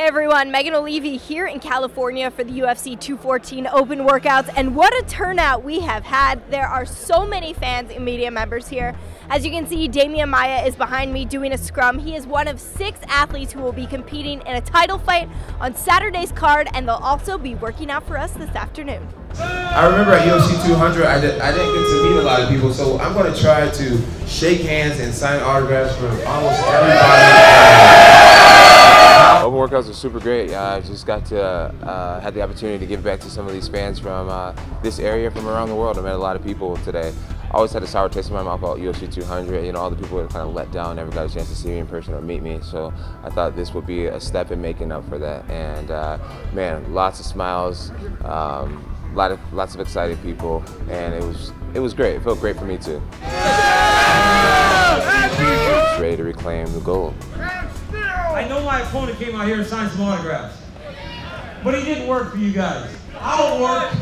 Hey everyone, Megan Olivi here in California for the UFC 214 open workouts, and what a turnout we have had. There are so many fans and media members here. As you can see, Damian Maia is behind me doing a scrum. He is one of 6 athletes who will be competing in a title fight on Saturday's card, and they'll also be working out for us this afternoon. I remember at UFC 200, I didn't get to meet a lot of people, so I'm going to try to shake hands and sign autographs for almost everybody. Open workouts are super great. I just got to have the opportunity to give back to some of these fans from this area, from around the world. I met a lot of people today. I always had a sour taste in my mouth about UFC 200. You know, all the people that kind of let down, never got a chance to see me in person or meet me. So I thought this would be a step in making up for that. And man, lots of smiles, lots of excited people, and it was great. It felt great for me too. Just ready to reclaim the gold. I know my opponent came out here and signed some autographs, but he didn't work for you guys. I'll work,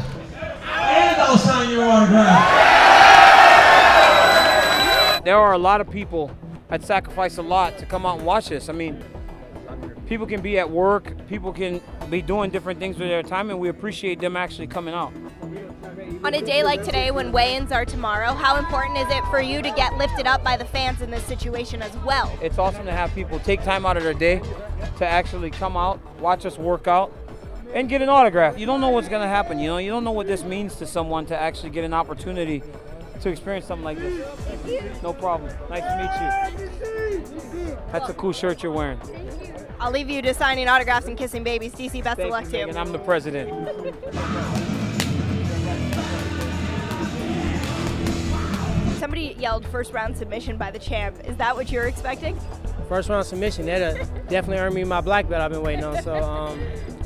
and I'll sign your autograph. There are a lot of people that sacrifice a lot to come out and watch this. I mean, people can be at work, people can be doing different things with their time, and we appreciate them actually coming out. On a day like today, when weigh-ins are tomorrow, how important is it for you to get lifted up by the fans in this situation as well? It's awesome to have people take time out of their day to actually come out, watch us work out, and get an autograph. You don't know what's going to happen, you know? You don't know what this means to someone to actually get an opportunity to experience something like this. No problem. Nice to meet you. That's a cool shirt you're wearing. I'll leave you to signing autographs and kissing babies. DC, best of luck to you. And I'm the president. Somebody yelled first round submission by the champ. Is that what you're expecting? First round submission, that'll definitely earn me my black belt I've been waiting on. So,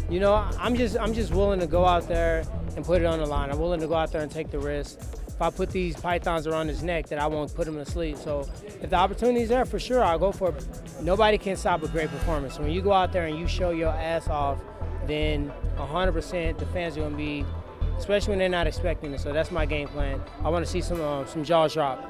you know, I'm just willing to go out there and put it on the line. I'm willing to go out there and take the risk. If I put these pythons around his neck, that I won't put him to sleep. So if the opportunity's there, for sure, I'll go for it. Nobody can stop a great performance. When you go out there and you show your ass off, then 100% the fans are going to be, especially when they're not expecting it. So that's my game plan. I want to see some jaws drop.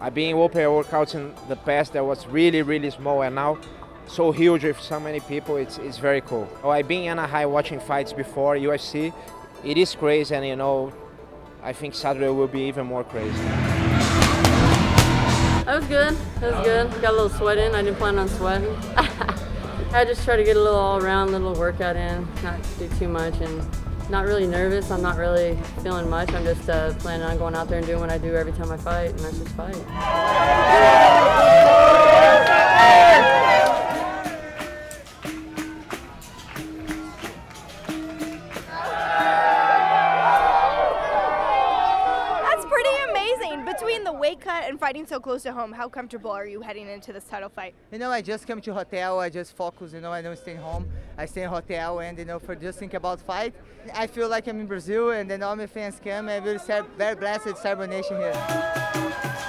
I've been open workouts in the past that was really, really small, and now so huge with so many people. It's very cool. Oh, I've been in Anaheim watching fights before UFC. It is crazy, and you know, I think Saturday will be even more crazy. That was good. That was good. Got a little sweat in. I didn't plan on sweating. I just try to get a little all-around, little workout in, not do too much, and not really nervous. I'm not really feeling much. I'm just planning on going out there and doing what I do every time I fight, and that's just fight. That's pretty amazing. Between the weight cut and fighting so close to home, how comfortable are you heading into this title fight? You know, I just came to hotel, I just focus, you know, I don't stay home. I stay in hotel and, you know, for just think about fight. I feel like I'm in Brazil and then all my fans come and we'll start very blessed celebration here.